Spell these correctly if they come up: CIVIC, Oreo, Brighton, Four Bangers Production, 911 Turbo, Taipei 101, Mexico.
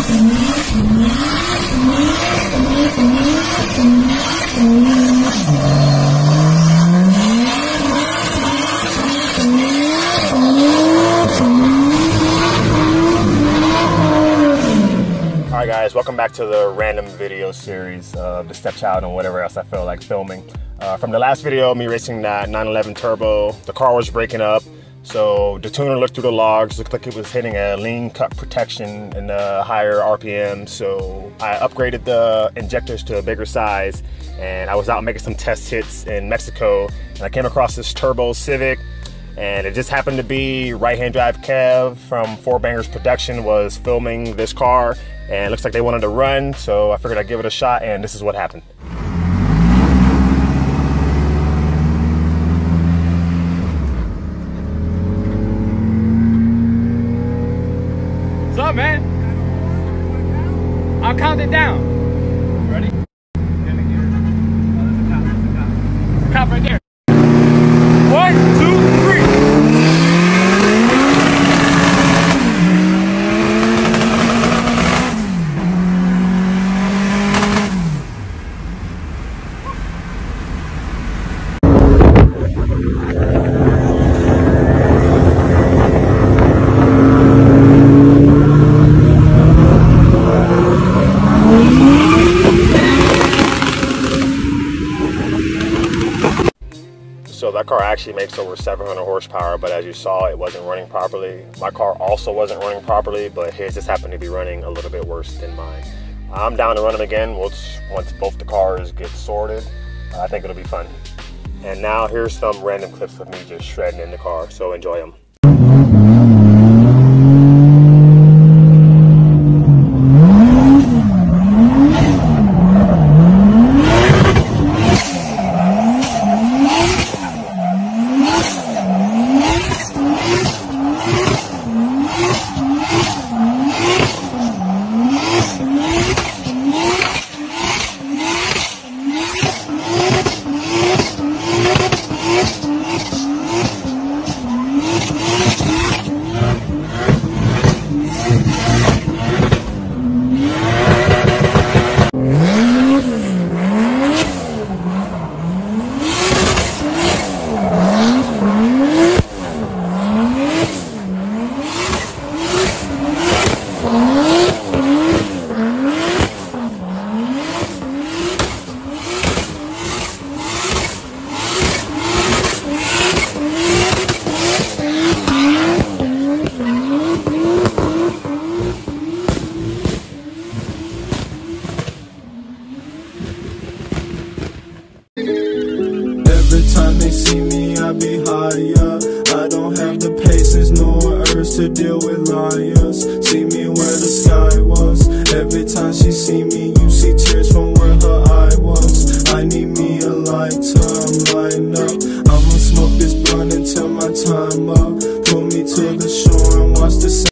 Alright guys, welcome back to the random video series of the stepchild and whatever else I feel like filming. From the last video, me racing that 911 Turbo, the car was breaking up. So the tuner looked through the logs, looked like it was hitting a lean cut protection in the higher RPM. So I upgraded the injectors to a bigger size, and I was out making some test hits in Mexico, and I came across this Turbo Civic, and it just happened to be right-hand drive Kev from Four Bangers Production was filming this car, and it looks like they wanted to run, so I figured I'd give it a shot, and this is what happened. Man, I'll count it down. Ready? There's a cop right there. 1, 2, 3. So that car actually makes over 700 horsepower, but as you saw, it wasn't running properly. My car also wasn't running properly, but his just happened to be running a little bit worse than mine. I'm down to run them again once both the cars get sorted. I think it'll be fun. And now here's some random clips of me just shredding in the car, so enjoy them. They see me, I be higher. I don't have the patience, nor urge to deal with liars. See me where the sky was. Every time she see me, you see tears from where her eye was. I need me a lighter, I'm lighting up.